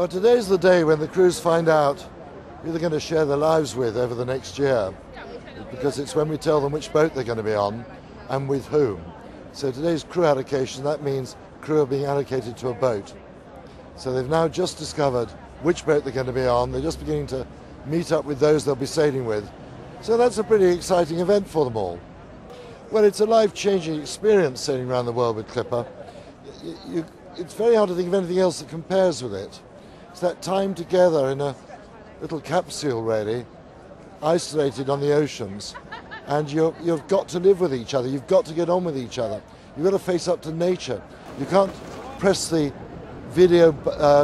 Well, today's the day when the crews find out who they're going to share their lives with over the next year, because it's when we tell them which boat they're going to be on and with whom. So today's crew allocation, that means crew are being allocated to a boat. So they've now just discovered which boat they're going to be on. They're just beginning to meet up with those they'll be sailing with. So that's a pretty exciting event for them all. Well, it's a life-changing experience sailing around the world with Clipper. It's very hard to think of anything else that compares with it. It's that time together in a little capsule, really, isolated on the oceans. And you've got to live with each other. You've got to get on with each other. You've got to face up to nature. You can't press the video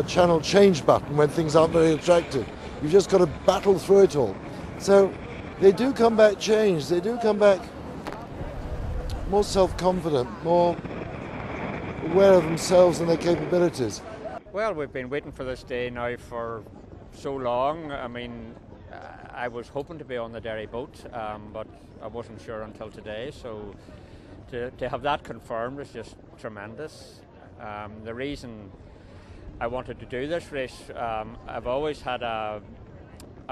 channel change button when things aren't very attractive. You've just got to battle through it all. So they do come back changed. They do come back more self-confident, more aware of themselves and their capabilities. Well, we've been waiting for this day now for so long. I mean, I was hoping to be on the Derry boat, but I wasn't sure until today. So to have that confirmed is just tremendous. The reason I wanted to do this race, I've always had a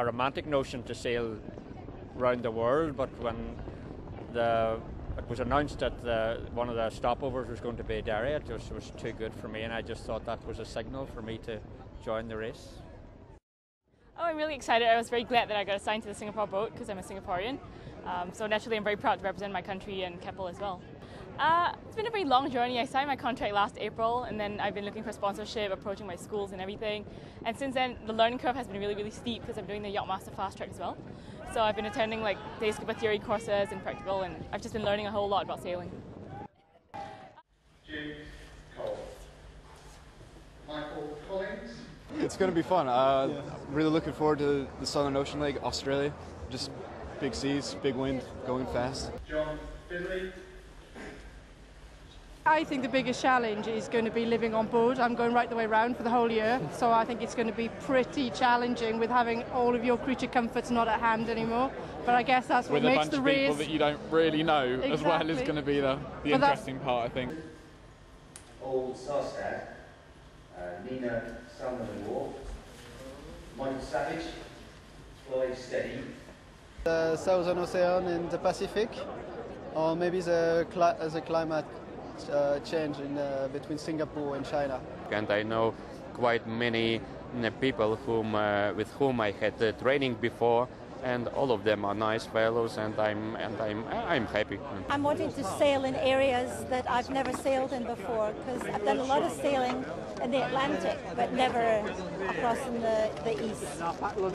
romantic notion to sail around the world, but when it was announced that one of the stopovers was going to be Derry, it just was too good for me, and I just thought that was a signal for me to join the race. Oh, I'm really excited. I was very glad that I got assigned to the Singapore boat because I'm a Singaporean. So naturally I'm very proud to represent my country and Keppel as well. It's been a very long journey. I signed my contract last April, and then I've been looking for sponsorship, approaching my schools and everything. And since then, the learning curve has been really, really steep because I'm doing the Yachtmaster Fast Track as well. So I've been attending like Day Skipper theory courses and practical, and I've just been learning a whole lot about sailing. James Cole. Michael Collins. It's going to be fun. Really looking forward to the Southern Ocean League, Australia. Just big seas, big wind, going fast. John Finley. I think the biggest challenge is going to be living on board. I'm going right the way around for the whole year, so I think it's going to be pretty challenging with having all of your creature comforts not at hand anymore. But I guess that's what makes the race. With a bunch of people that you don't really know, exactly, as well, is going to be the interesting part, I think. Old Sarstad, Nina Salmon-Wall, Michael Savage, Floyd Steady. The Southern Ocean in the Pacific, or maybe the climate change in between Singapore and China. And I know quite many people with whom I had training before, and all of them are nice fellows, and I'm happy. I'm wanting to sail in areas that I've never sailed in before, because I've done a lot of sailing in the Atlantic, but never across in the east.